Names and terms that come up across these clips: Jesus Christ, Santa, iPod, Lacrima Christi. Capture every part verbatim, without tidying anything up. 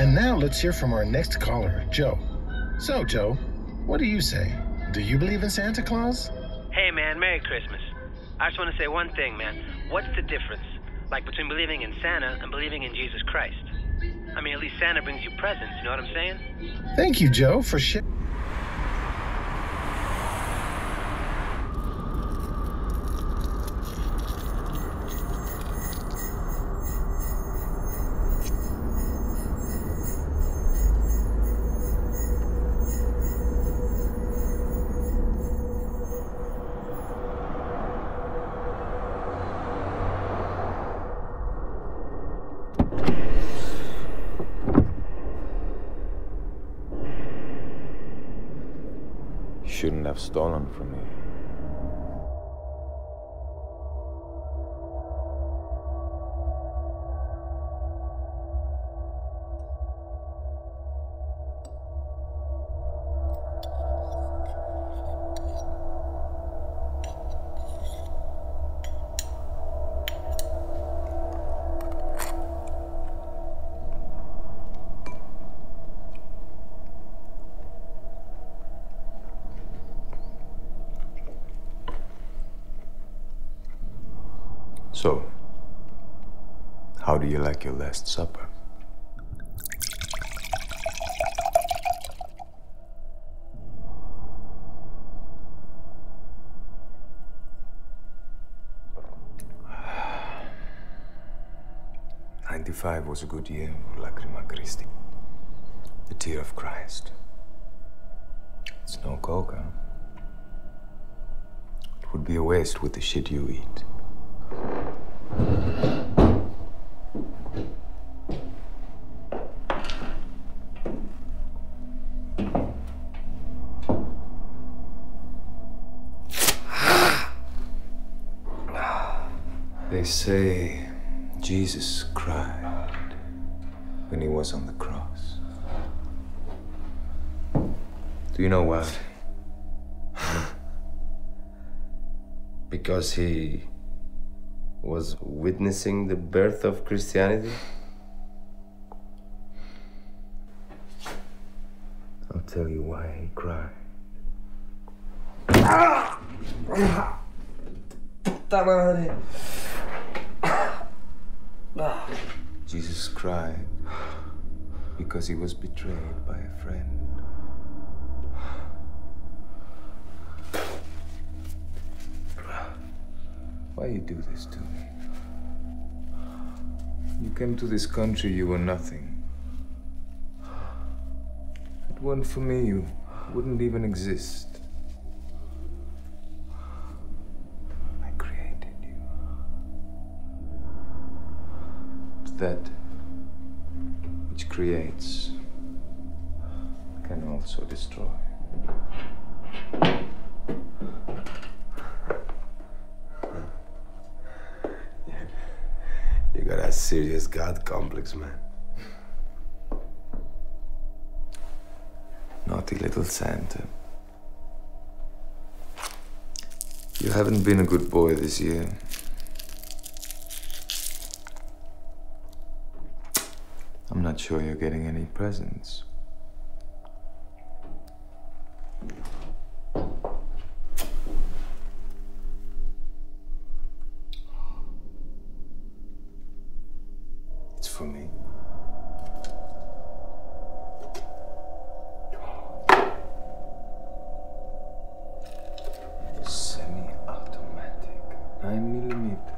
And now let's hear from our next caller, Joe. So, Joe, what do you say? Do you believe in Santa Claus? Hey, man, Merry Christmas. I just want to say one thing, man. What's the difference, like, between believing in Santa and believing in Jesus Christ? I mean, at least Santa brings you presents, you know what I'm saying? Thank you, Joe, for sh- Shouldn't have stolen from me. So, how do you like your last supper? ninety-five was a good year for Lacrima Christi, the tear of Christ. It's no coke, huh? It would be a waste with the shit you eat. They say Jesus cried when he was on the cross. Do you know why? Because he was witnessing the birth of Christianity? I'll tell you why he cried. Jesus cried because he was betrayed by a friend. Why you do this to me? You came to this country, you were nothing. If it weren't for me, you wouldn't even exist. I created you. But that which creates can also destroy. You got a serious God complex, man. Naughty little Santa. You haven't been a good boy this year. I'm not sure you're getting any presents. For me. Semi-automatic, nine millimeter.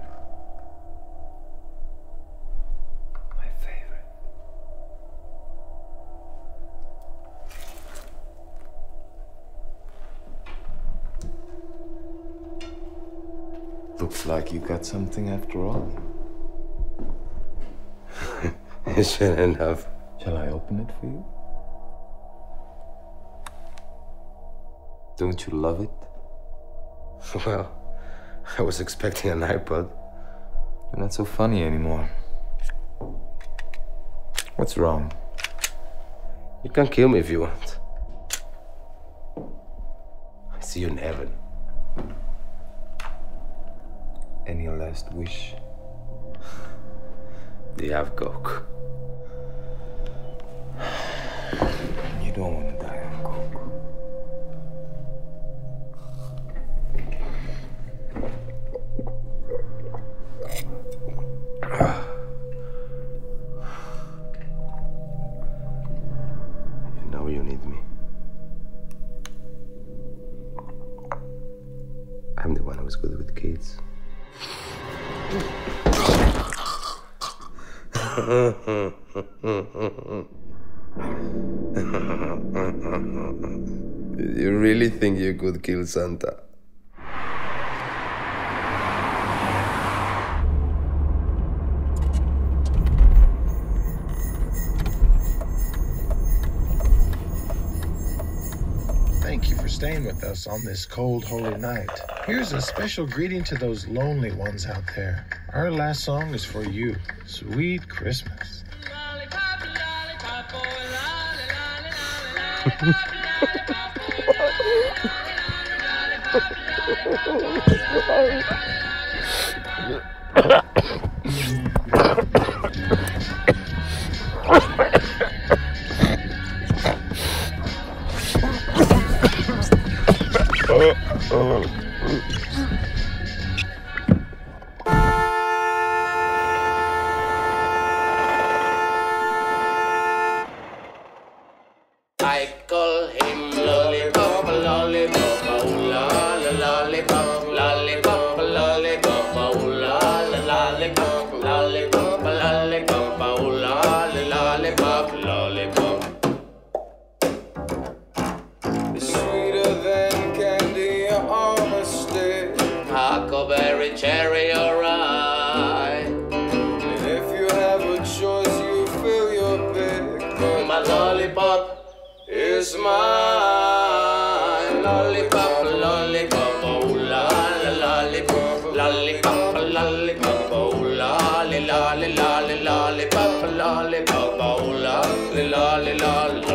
My favorite. Looks like you got something after all. Sure enough. Shall I open it for you? Don't you love it? Well, I was expecting an iPod. You're not so funny anymore. What's wrong? You can kill me if you want. I see you in heaven. Any last wish? Do you have coke? You don't want to die on coke. You know you need me. I'm the one who's good with kids. You really think you could kill Santa? Thank you for staying with us on this cold, holy night. Here's a special greeting to those lonely ones out there. Our last song is for you. Sweet Christmas. I call him lollipop, lollipop, oh la la lollipop, lollipop, lollipop, oh la la lollipop, lollipop, lollipop, oh la la lollipop, lollipop. It's sweeter than candy or a stick, huckleberry, cherry, or rye. And if you have a choice, you fill your pick. My lollipop is mine. Lollipop, lollipop, oh la la lollipop, lollipop, lollipop, oh la la la la lollipop, lollipop, oh la la la la.